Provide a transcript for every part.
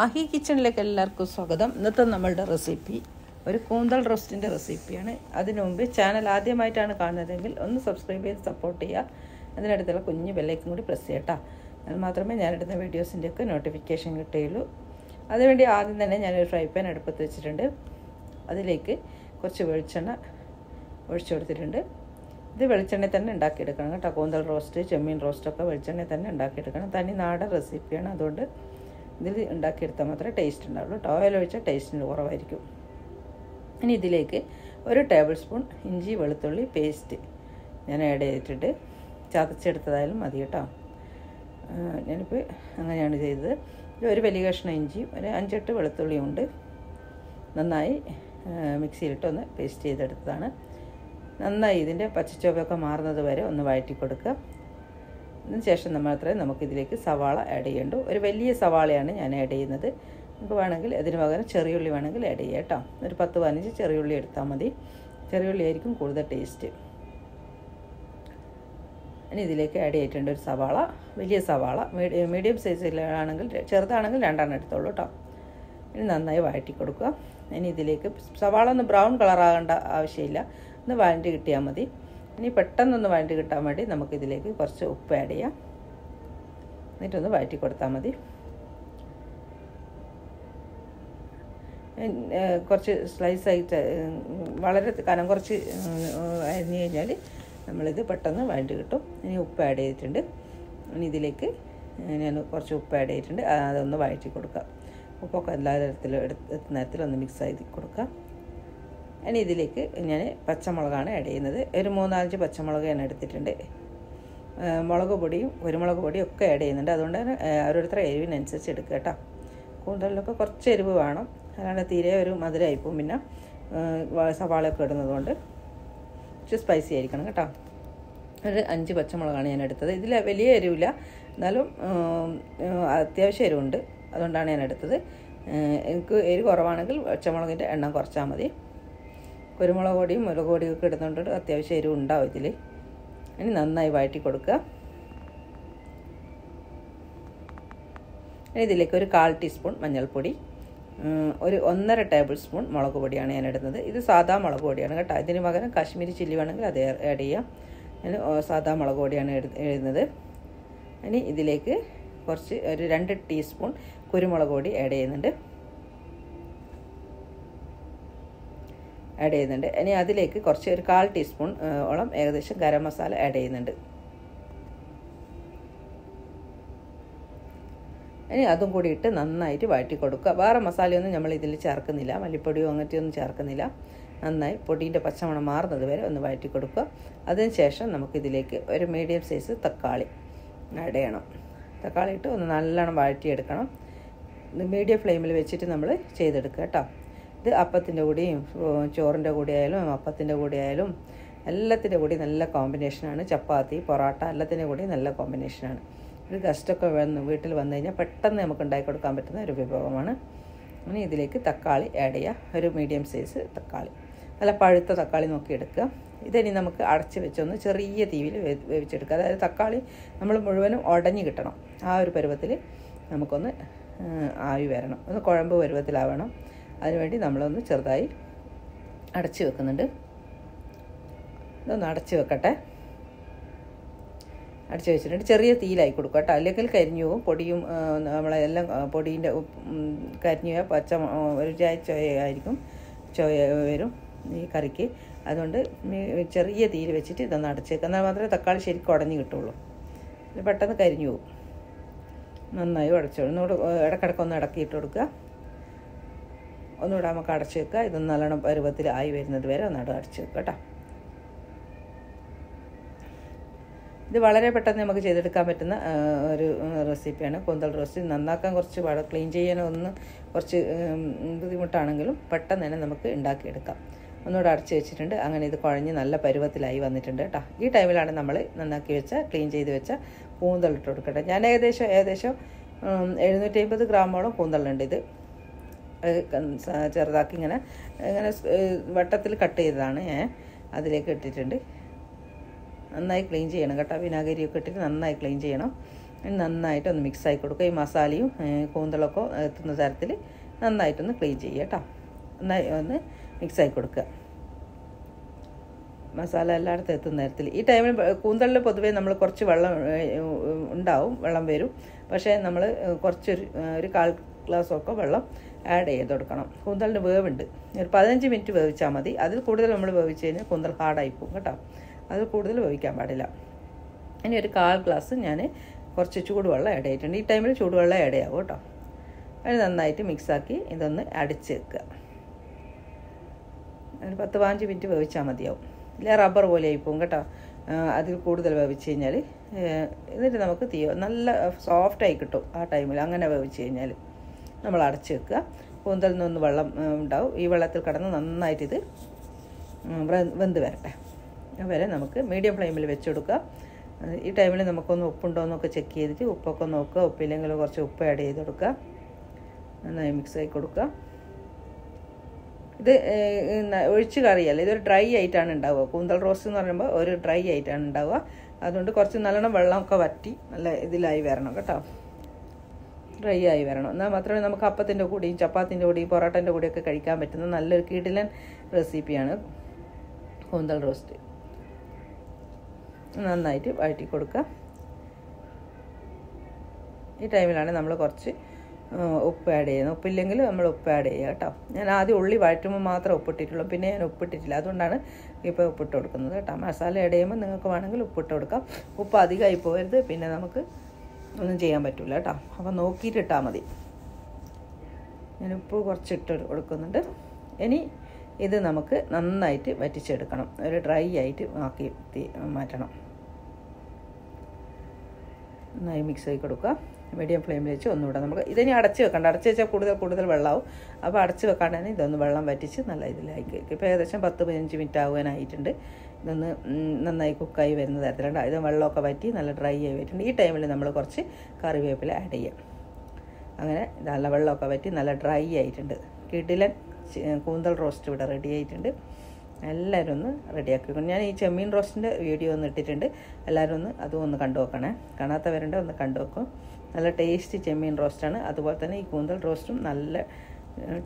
മാഹി കിച്ചണിലേക്ക് എല്ലാവർക്കും സ്വാഗതം. ഇന്നത്തെ നമ്മളുടെ റെസിപ്പി ഒരു കൂന്തൽ റോസ്റ്റിൻ്റെ റെസിപ്പിയാണ്. അതിനു മുമ്പ് ചാനൽ ആദ്യമായിട്ടാണ് കാണുന്നതെങ്കിൽ ഒന്ന് സബ്സ്ക്രൈബ് ചെയ്ത് സപ്പോർട്ട് ചെയ്യുക. അതിനടുത്തുള്ള കുഞ്ഞ് ബെല്ലൈക്കും കൂടി പ്രസ് ചെയ്യട്ടോ. എന്നാൽ മാത്രമേ ഞാനെടുത്ത വീഡിയോസിൻ്റെയൊക്കെ നോട്ടിഫിക്കേഷൻ കിട്ടുകയുള്ളൂ. അതിനുവേണ്ടി ആദ്യം തന്നെ ഞാനൊരു ഫ്രൈ പാൻ അടുപ്പത്ത് വെച്ചിട്ടുണ്ട്. അതിലേക്ക് കുറച്ച് വെളിച്ചെണ്ണ ഒഴിച്ചു കൊടുത്തിട്ടുണ്ട്. ഇത് വെളിച്ചെണ്ണയിൽ തന്നെ ഉണ്ടാക്കിയെടുക്കണം കേട്ടോ. കൂന്തൽ റോസ്റ്റ്, ചെമ്മീൻ റോസ്റ്റൊക്കെ വെളിച്ചെണ്ണയിൽ തന്നെ ഉണ്ടാക്കിയെടുക്കണം. തനി നാടൻ റെസിപ്പിയാണ്, അതുകൊണ്ട് ഇതിൽ ഉണ്ടാക്കിയെടുത്താൽ മാത്രമേ ടേസ്റ്റ് ഉണ്ടാവുള്ളൂ കേട്ടോ. ഓയിൽ ഒഴിച്ചാൽ ടേസ്റ്റിന് കുറവായിരിക്കും. ഇനി ഇതിലേക്ക് ഒരു ടേബിൾ സ്പൂൺ ഇഞ്ചി വെളുത്തുള്ളി പേസ്റ്റ് ഞാൻ ആഡ് ചെയ്തിട്ട് ചതച്ചെടുത്തതായാലും മതി കേട്ടോ. ഞാനിപ്പോൾ അങ്ങനെയാണ് ചെയ്തത്. ഒരു വലിയ കഷ്ണം ഇഞ്ചിയും ഒരു 5-8 വെളുത്തുള്ളിയും ഉണ്ട്. നന്നായി മിക്സിയിലിട്ടൊന്ന് പേസ്റ്റ് ചെയ്തെടുത്തതാണ്. നന്നായി ഇതിൻ്റെ പച്ചച്ചോവയൊക്കെ മാറുന്നത് വരെ ഒന്ന് വഴറ്റി കൊടുക്കുക. അതിനുശേഷം മാത്രമേ നമുക്കിതിലേക്ക് സവാള ആഡ് ചെയ്യേണ്ടൂ. ഒരു വലിയ സവാളയാണ് ഞാൻ ആഡ് ചെയ്യുന്നത്. നമുക്ക് വേണമെങ്കിൽ അതിന് പകരം ചെറിയുള്ളി വേണമെങ്കിൽ ആഡ് ചെയ്യാം കേട്ടോ. ഒരു 10-15 ചെറിയുള്ളി എടുത്താൽ മതി. ചെറിയുള്ളി ആയിരിക്കും കൂടുതൽ ടേസ്റ്റ്. ഇനി ഇതിലേക്ക് ആഡ് ചെയ്തിട്ടുണ്ട് ഒരു സവാള, വലിയ സവാള. മീഡിയം സൈസിലാണെങ്കിൽ, ചെറുതാണെങ്കിൽ 2 എടുത്തോളൂ കേട്ടോ. ഇനി നന്നായി വഴറ്റി കൊടുക്കുക. ഇനി ഇതിലേക്ക് സവാള ഒന്ന് ബ്രൗൺ കളറാകേണ്ട ആവശ്യമില്ല, ഒന്ന് വഴറ്റി കിട്ടിയാൽ മതി. ഇനി പെട്ടെന്നൊന്ന് വഴറ്റി കിട്ടാൻ വേണ്ടി നമുക്കിതിലേക്ക് കുറച്ച് ഉപ്പ് ആഡ് ചെയ്യാം. എന്നിട്ടൊന്ന് വഴറ്റി കൊടുത്താൽ മതി. കുറച്ച് സ്ലൈസായിട്ട്, വളരെ കനം കുറച്ച് അരിഞ്ഞു കഴിഞ്ഞാൽ നമ്മളിത് പെട്ടെന്ന് വഴറ്റി കിട്ടും. ഇനി ഉപ്പ് ആഡ് ചെയ്തിട്ടുണ്ട്. ഇനി ഇതിലേക്ക് ഞാൻ കുറച്ച് ഉപ്പ് ആഡ് ചെയ്തിട്ടുണ്ട്. അതൊന്ന് വഴറ്റി കൊടുക്കുക. ഉപ്പൊക്കെ എല്ലാ തരത്തിലും എത്തുന്ന തരത്തിലൊന്ന് മിക്സ് ചെയ്ത് കൊടുക്കുക. ഇനി ഇതിലേക്ക് ഞാൻ പച്ചമുളകാണ് ആഡ് ചെയ്യുന്നത്. ഒരു 3-4 പച്ചമുളക് ഞാൻ എടുത്തിട്ടുണ്ട്. മുളക് പൊടിയും കുരുമുളക് പൊടിയും ഒക്കെ ആഡ് ചെയ്യുന്നുണ്ട്. അതുകൊണ്ട് തന്നെ ഓരോരുത്തരുടെ എരിവിനനുസരിച്ച് എടുക്കുക കേട്ടോ. കൂടുതലൊക്കെ കുറച്ച് എരിവ് വേണം, അല്ലാണ്ട് തീരെ ഒരു മധുരമായിപ്പോവും. പിന്നെ സവാളയൊക്കെ ഇടുന്നത് കൊണ്ട് കുറച്ച് സ്പൈസി ആയിരിക്കണം കേട്ടോ. ഒരു 5 പച്ചമുളകാണ് ഞാൻ എടുത്തത്. ഇതിൽ വലിയ എരിവില്ല, എന്നാലും അത്യാവശ്യം എരിവുണ്ട്. അതുകൊണ്ടാണ് ഞാൻ എടുത്തത്. എനിക്ക് എരിവ് കുറവാണെങ്കിൽ പച്ചമുളകിൻ്റെ എണ്ണം കുറച്ചാൽ മതി. കുരുമുളക് പൊടിയും മുളക് പൊടിയും ഒക്കെ ഇടുന്നുണ്ട്. അത്യാവശ്യം എരിവ് ഉണ്ടാവും ഇതിൽ. ഇനി നന്നായി വഴറ്റി കൊടുക്കുക. ഇനി ഇതിലേക്ക് ഒരു 1/4 ടീസ്പൂൺ മഞ്ഞൾപ്പൊടി, ഒരു 1.5 ടേബിൾ സ്പൂൺ മുളക് പൊടിയാണ് ഞാൻ ഇടുന്നത്. ഇത് സാധാ മുളക് പൊടിയാണ് കേട്ടോ. ഇതിന് പകരം കാശ്മീരി ചില്ലി വേണമെങ്കിൽ അത് ആഡ് ചെയ്യാം. ഞാൻ സാധാ മുളക് പൊടിയാണ് ഇടുന്നത്. ഇനി ഇതിലേക്ക് കുറച്ച് ഒരു 2 ടീസ്പൂൺ കുരുമുളക് പൊടി ആഡ് ചെയ്യുന്നുണ്ട്. ഇനി അതിലേക്ക് കുറച്ച് ഒരു 1/4 ടീസ്പൂൺ ഓളം ഏകദേശം ഗരം മസാല ആഡ് ചെയ്യുന്നുണ്ട്. ഇനി അതും കൂടി ഇട്ട് നന്നായിട്ട് വഴറ്റി കൊടുക്കുക. വേറെ മസാലയൊന്നും നമ്മൾ ഇതിൽ ചേർക്കുന്നില്ല, മല്ലിപ്പൊടിയോ അങ്ങനത്തെ ഒന്നും ചേർക്കുന്നില്ല. നന്നായി പൊടീൻ്റെ പച്ചമണം മാറുന്നത് വരെ ഒന്ന് വഴറ്റി കൊടുക്കുക. അതിനുശേഷം നമുക്കിതിലേക്ക് ഒരു മീഡിയം സൈസ് തക്കാളി ആഡ് ചെയ്യണം. തക്കാളി ഇട്ട് ഒന്ന് നല്ലോണം വഴറ്റിയെടുക്കണം. മീഡിയം ഫ്ലെയിമിൽ വെച്ചിട്ട് നമ്മൾ ചെയ്തെടുക്കുക കേട്ടോ. ഇത് അപ്പത്തിൻ്റെ കൂടിയും ചോറിൻ്റെ കൂടെ ആയാലും അപ്പത്തിൻ്റെ കൂടെ ആയാലും എല്ലാത്തിൻ്റെ കൂടി നല്ല കോമ്പിനേഷനാണ്. ചപ്പാത്തി, പൊറോട്ട എല്ലാത്തിൻ്റെ കൂടി നല്ല കോമ്പിനേഷനാണ്. ഒരു ഗസ്റ്റൊക്കെ വീട്ടിൽ വന്നു കഴിഞ്ഞാൽ പെട്ടെന്ന് നമുക്ക് ഉണ്ടാക്കി കൊടുക്കാൻ പറ്റുന്ന ഒരു വിഭവമാണ്. ഇനി ഇതിലേക്ക് തക്കാളി ആഡ് ചെയ്യുക. ഒരു മീഡിയം സൈസ് തക്കാളി, നല്ല പഴുത്ത തക്കാളി നോക്കി എടുക്കുക. ഇതിനി നമുക്ക് അടച്ച് വെച്ചൊന്ന് ചെറിയ തീയിൽ വേവിച്ചെടുക്കുക. അതായത് തക്കാളി നമ്മൾ മുഴുവനും ഉടഞ്ഞു കിട്ടണം. ആ ഒരു പരുവത്തിൽ നമുക്കൊന്ന് ആവി വരണം, ഒന്ന് കുഴമ്പ് പരുവത്തിലാവണം. അതിനുവേണ്ടി നമ്മളൊന്ന് ചെറുതായി അടച്ച് വെക്കുന്നുണ്ട്. ഇതൊന്ന് അടച്ച് വെക്കട്ടെ. അടച്ച് വെച്ചിട്ടുണ്ട്. ചെറിയ തീയിലായി കൊടുക്കുക കേട്ടോ. അല്ലെങ്കിൽ കരിഞ്ഞു പോകും. പൊടിയും നമ്മളെല്ലാം പൊടീൻ്റെ കരിഞ്ഞു പോയാൽ ഒരു ചായ ചോയായിരിക്കും, ചോയ വരും ഈ കറിക്ക്. അതുകൊണ്ട് ചെറിയ തീയിൽ വെച്ചിട്ട് ഇതൊന്ന് അടച്ച് വെക്കുക. എന്നാൽ മാത്രമേ തക്കാളി ശരിക്കും ഉടഞ്ഞു കിട്ടുള്ളൂ. പെട്ടെന്ന് കരിഞ്ഞു പോകും. നന്നായി ഉടച്ചു ഒന്നുകൂടെ ഇടക്കിടക്കൊന്ന് ഇടക്കിയിട്ട് കൊടുക്കുക. ഒന്നുകൂടെ നമുക്ക് അടച്ചു വെക്കുക. ഇതൊന്ന് നല്ലോണം പരുവത്തിൽ ആയി വരുന്നത് വരെ ഒന്നട അടച്ചു വെക്കുക കേട്ടോ. ഇത് വളരെ പെട്ടെന്ന് നമുക്ക് ചെയ്തെടുക്കാൻ പറ്റുന്ന ഒരു റെസിപ്പിയാണ് കൂന്തൽ റോസ്റ്റ്. നന്നാക്കാൻ കുറച്ച് പാടാണ്, ക്ലീൻ ചെയ്യാനൊന്ന് കുറച്ച് ബുദ്ധിമുട്ടാണെങ്കിലും പെട്ടെന്ന് തന്നെ നമുക്ക് ഉണ്ടാക്കിയെടുക്കാം. ഒന്നുകൂടെ അടച്ചു വെച്ചിട്ടുണ്ട്. അങ്ങനെ ഇത് കുഴഞ്ഞ് നല്ല പരുവത്തിലായി വന്നിട്ടുണ്ട് കേട്ടോ. ഈ ടൈമിലാണ് നമ്മൾ നന്നാക്കി വെച്ച, ക്ലീൻ ചെയ്ത് വെച്ച കൂന്തൽ ഇട്ട് കൊടുക്കട്ടെ. ഞാൻ ഏകദേശം 750 ഗ്രാമോളം കൂന്തലുണ്ട്. ഇത് ചെറുതാക്കി ഇങ്ങനെ വട്ടത്തിൽ കട്ട് ചെയ്തതാണ് ഞാൻ. അതിലേക്ക് ഇട്ടിട്ടുണ്ട്. നന്നായി ക്ലീൻ ചെയ്യണം കേട്ടോ. വിനാഗിരിയൊക്കെ ഇട്ടിട്ട് നന്നായി ക്ലീൻ ചെയ്യണം. നന്നായിട്ടൊന്ന് മിക്സ് ആയി കൊടുക്കുക ഈ മസാലയും കൂന്തളൊക്കെ എത്തുന്ന തരത്തിൽ നന്നായിട്ടൊന്ന് ക്ലീൻ ചെയ്യുക ട്ടോ നന്നായി ഒന്ന് മിക്സ് ആയി കൊടുക്കുക മസാല എല്ലായിടത്തും എത്തുന്ന തരത്തിൽ ഈ ടൈമിൽ കൂന്തളിൽ പൊതുവേ നമ്മൾ കുറച്ച് വെള്ളം ഉണ്ടാവും വെള്ളം വരും പക്ഷേ നമ്മൾ കുറച്ച് ഒരു കാൽ ഗ്ലാസ് ഒക്കെ വെള്ളം ആഡ് ചെയ്ത് കൊടുക്കണം കൂന്തളിന് വേവുണ്ട് ഒരു 15 മിനിറ്റ് വേവിച്ചാൽ മതി അതിൽ കൂടുതൽ നമ്മൾ വേവിച്ചു കഴിഞ്ഞാൽ കൂന്തൾ ഹാർഡായി പോകും കേട്ടോ അതിൽ കൂടുതൽ വേവിക്കാൻ പാടില്ല ഇനി ഒരു കാൽ ഗ്ലാസ് ഞാൻ കുറച്ച് ചൂടുവെള്ളം ആഡ് ചെയ്തിട്ടുണ്ട് ഈ ടൈമിൽ ചൂടുവെള്ളം ആഡ് ചെയ്യാം കേട്ടോ അത് നന്നായിട്ട് മിക്സാക്കി ഇതൊന്ന് അടിച്ച് വെക്കുക ഒരു 10-15 മിനിറ്റ് വേവിച്ചാൽ മതിയാവും ഇല്ല റബ്ബർ പോലെ ആയിപ്പോവും കേട്ടോ അതിൽ കൂടുതൽ വേവിച്ച് കഴിഞ്ഞാൽ എന്നിട്ട് നമുക്ക് തീ നല്ല സോഫ്റ്റായി കിട്ടും ആ ടൈമിൽ അങ്ങനെ വേവിച്ച് കഴിഞ്ഞാൽ നമ്മൾ അടച്ച് വെക്കുക കൂന്തലിൽ നിന്നൊന്ന് വെള്ളം ഉണ്ടാവും ഈ വെള്ളത്തിൽ കടന്ന് നന്നായിട്ടിത് വെന്ത് വരട്ടെ അതുവരെ നമുക്ക് മീഡിയം ഫ്ലെയിമിൽ വെച്ച് കൊടുക്കുക ഈ ടൈമിൽ നമുക്കൊന്ന് ഉപ്പുണ്ടോ എന്നൊക്കെ ചെക്ക് ചെയ്തിട്ട് ഉപ്പൊക്കെ നോക്കുക ഉപ്പില്ലെങ്കിൽ കുറച്ച് ഉപ്പ് ആഡ് ചെയ്ത് കൊടുക്കുക നന്നായി മിക്സ് ആക്കി കൊടുക്കുക ഇത് ഒഴിച്ച് കറിയല്ല ഇതൊരു ഡ്രൈ ആയിട്ടാണ് ഉണ്ടാവുക കൂന്തൽ റോസ്റ്റ് എന്ന് പറയുമ്പോൾ ഒരു ഡ്രൈ ആയിട്ടാണ് ഉണ്ടാവുക അതുകൊണ്ട് കുറച്ച് നല്ലോണം വെള്ളമൊക്കെ വറ്റി നല്ല ഇതിലായി വരണം കേട്ടോ ഡ്രൈ ആയി വരണം എന്നാൽ മാത്രമേ നമുക്ക് അപ്പത്തിൻ്റെ കൂടെയും ചപ്പാത്തിൻ്റെ കൂടെയും പൊറോട്ടൻ്റെ കൂടെയൊക്കെ കഴിക്കാൻ പറ്റുന്ന നല്ലൊരു കിടിലൻ റെസിപ്പിയാണ് കൂന്തൽ റോസ്റ്റ് നന്നായിട്ട് വഴറ്റി കൊടുക്കുക ഈ ടൈമിലാണ് നമ്മൾ കുറച്ച് ഉപ്പ് ആഡ് ചെയ്യുന്നത് ഉപ്പില്ലെങ്കിൽ നമ്മൾ ഉപ്പ് ആഡ് ചെയ്യുക കേട്ടോ ഞാൻ ആദ്യം ഉള്ളി വഴറ്റുമ്പോൾ മാത്രമേ ഉപ്പിട്ടിട്ടുള്ളൂ പിന്നെ ഞാൻ ഉപ്പിട്ടിട്ടില്ല അതുകൊണ്ടാണ് ഇപ്പോൾ ഉപ്പിട്ട് കൊടുക്കുന്നത് കേട്ടോ മസാല ആഡ് ചെയ്യുമ്പോൾ നിങ്ങൾക്ക് വേണമെങ്കിൽ ഉപ്പിട്ട് കൊടുക്കാം ഉപ്പ് അധികമായി പോകരുത് പിന്നെ നമുക്ക് ഒന്നും ചെയ്യാൻ പറ്റില്ല കേട്ടോ അപ്പോൾ നോക്കിയിട്ട് ഇട്ടാൽ മതി ഞാൻ ഉപ്പ് കുറച്ചിട്ട് കൊടുക്കുന്നുണ്ട് ഇനി ഇത് നമുക്ക് നന്നായിട്ട് വറ്റിച്ചെടുക്കണം ഒരു ഡ്രൈ ആയിട്ട് ആക്കി മാറ്റണം നന്നായി മിക്സ് ആക്കി കൊടുക്കുക മീഡിയം ഫ്ലെയിമിൽ വെച്ച് ഒന്നുകൂടെ നമുക്ക് ഇതിനി അടച്ച് വെക്കണ്ട അടച്ച് വെച്ചാൽ കൂടുതൽ വെള്ളമാവും അപ്പോൾ അടച്ച് വെക്കാണ്ട് തന്നെ ഇതൊന്ന് വെള്ളം വറ്റിച്ച് നല്ല ഇതിലായി കഴിക്കും ഇപ്പോൾ ഏകദേശം 10-15 മിനിറ്റ് ആവാനായിട്ടുണ്ട് ഇതൊന്ന് നന്നായി കുക്കായി വരുന്ന തരത്തിലുണ്ട് ഇത് വെള്ളമൊക്കെ വറ്റി നല്ല ഡ്രൈ ആയി വറ്റിട്ടുണ്ട് ഈ ടൈമിൽ നമ്മൾ കുറച്ച് കറിവേപ്പില ആഡ് ചെയ്യാം അങ്ങനെ നല്ല വെള്ളമൊക്കെ വറ്റി നല്ല ഡ്രൈ ആയിട്ടുണ്ട് കിടിലൻ കൂന്തൽ റോസ്റ്റ് ഇവിടെ റെഡി ആയിട്ടുണ്ട് എല്ലാവരും ഒന്ന് റെഡിയാക്കിക്കൊണ്ട് ഞാൻ ഈ ചെമ്മീൻ റോസ്റ്റിൻ്റെ വീഡിയോ ഒന്ന് ഇട്ടിട്ടുണ്ട് എല്ലാവരും ഒന്ന് അതും ഒന്ന് കണ്ടു നോക്കണേ കാണാത്തവരുണ്ട് ഒന്ന് കണ്ടു നോക്കും നല്ല ടേസ്റ്റി ചെമ്മീൻ റോസ്റ്റാണ് അതുപോലെ തന്നെ ഈ കൂന്തൽ റോസ്റ്റും നല്ല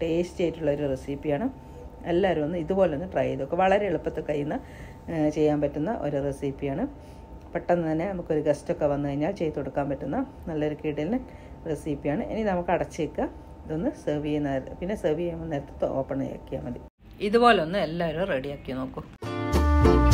ടേസ്റ്റി ആയിട്ടുള്ളൊരു റെസിപ്പിയാണ് എല്ലാവരും ഒന്ന് ഇതുപോലെ ഒന്ന് ട്രൈ ചെയ്ത് നോക്കുക വളരെ എളുപ്പത്തിൽ ചെയ്യാൻ പറ്റുന്ന ഒരു റെസിപ്പിയാണ് പെട്ടെന്ന് തന്നെ നമുക്കൊരു ഗസ്റ്റൊക്കെ വന്നു കഴിഞ്ഞാൽ ചെയ്ത് കൊടുക്കാൻ പറ്റുന്ന നല്ലൊരു കിടിലൻ റെസിപ്പിയാണ് ഇനി നമുക്ക് അടച്ച് വെക്കുക ഇതൊന്ന് സെർവ് ചെയ്യുന്ന പിന്നെ സെർവ് ചെയ്യുമ്പോൾ നേരത്തെ ഓപ്പൺ ആക്കിയാൽ മതി ഇതുപോലൊന്ന് എല്ലാവരും റെഡിയാക്കി നോക്കൂ